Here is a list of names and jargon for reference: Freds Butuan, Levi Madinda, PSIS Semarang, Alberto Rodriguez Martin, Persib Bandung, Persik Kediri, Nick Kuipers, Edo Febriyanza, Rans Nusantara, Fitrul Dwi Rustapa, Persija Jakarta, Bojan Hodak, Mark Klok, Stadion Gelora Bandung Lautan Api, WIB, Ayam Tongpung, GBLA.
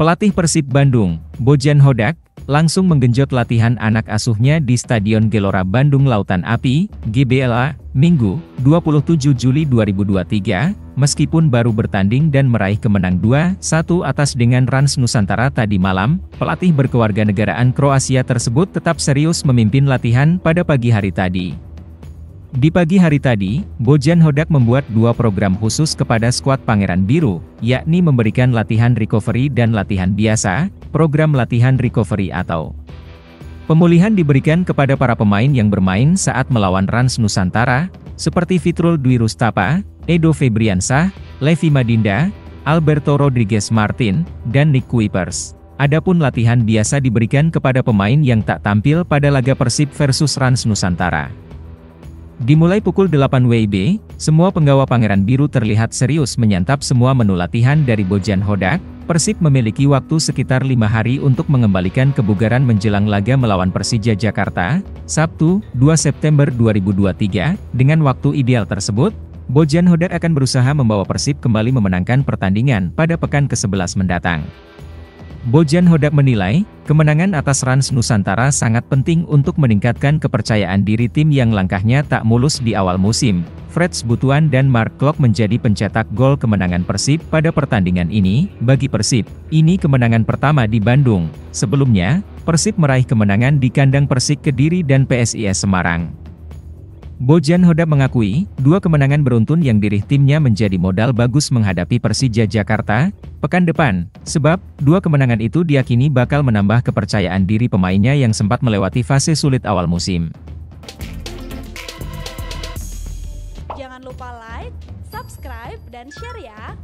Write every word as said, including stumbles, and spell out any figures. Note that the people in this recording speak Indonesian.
Pelatih Persib Bandung, Bojan Hodak, langsung menggenjot latihan anak asuhnya di Stadion Gelora Bandung Lautan Api, G B L A, Minggu, dua puluh tujuh Juli dua ribu dua puluh tiga, meskipun baru bertanding dan meraih kemenang dua satu atas dengan Rans Nusantara tadi malam, pelatih berkewarganegaraan Kroasia tersebut tetap serius memimpin latihan pada pagi hari tadi. Di pagi hari tadi, Bojan Hodak membuat dua program khusus kepada skuad Pangeran Biru, yakni memberikan latihan recovery dan latihan biasa. Program latihan recovery atau pemulihan diberikan kepada para pemain yang bermain saat melawan Rans Nusantara, seperti Fitrul Dwi Rustapa, Edo Febriyanza, Levi Madinda, Alberto Rodriguez Martin, dan Nick Kuipers. Adapun latihan biasa diberikan kepada pemain yang tak tampil pada laga Persib versus Rans Nusantara. Dimulai pukul delapan W I B, semua penggawa Pangeran Biru terlihat serius menyantap semua menu latihan dari Bojan Hodak. Persib memiliki waktu sekitar lima hari untuk mengembalikan kebugaran menjelang laga melawan Persija Jakarta, Sabtu, dua September dua ribu dua puluh tiga, dengan waktu ideal tersebut, Bojan Hodak akan berusaha membawa Persib kembali memenangkan pertandingan pada pekan ke sebelas mendatang. Bojan Hodak menilai, kemenangan atas Rans Nusantara sangat penting untuk meningkatkan kepercayaan diri tim yang langkahnya tak mulus di awal musim. Freds Butuan dan Mark Klok menjadi pencetak gol kemenangan Persib pada pertandingan ini. Bagi Persib, ini kemenangan pertama di Bandung. Sebelumnya, Persib meraih kemenangan di kandang Persik Kediri dan P S I S Semarang. Bojan Hodak mengakui, dua kemenangan beruntun yang diraih timnya menjadi modal bagus menghadapi Persija Jakarta pekan depan, sebab dua kemenangan itu diyakini bakal menambah kepercayaan diri pemainnya yang sempat melewati fase sulit awal musim. Jangan lupa like, subscribe, dan share ya!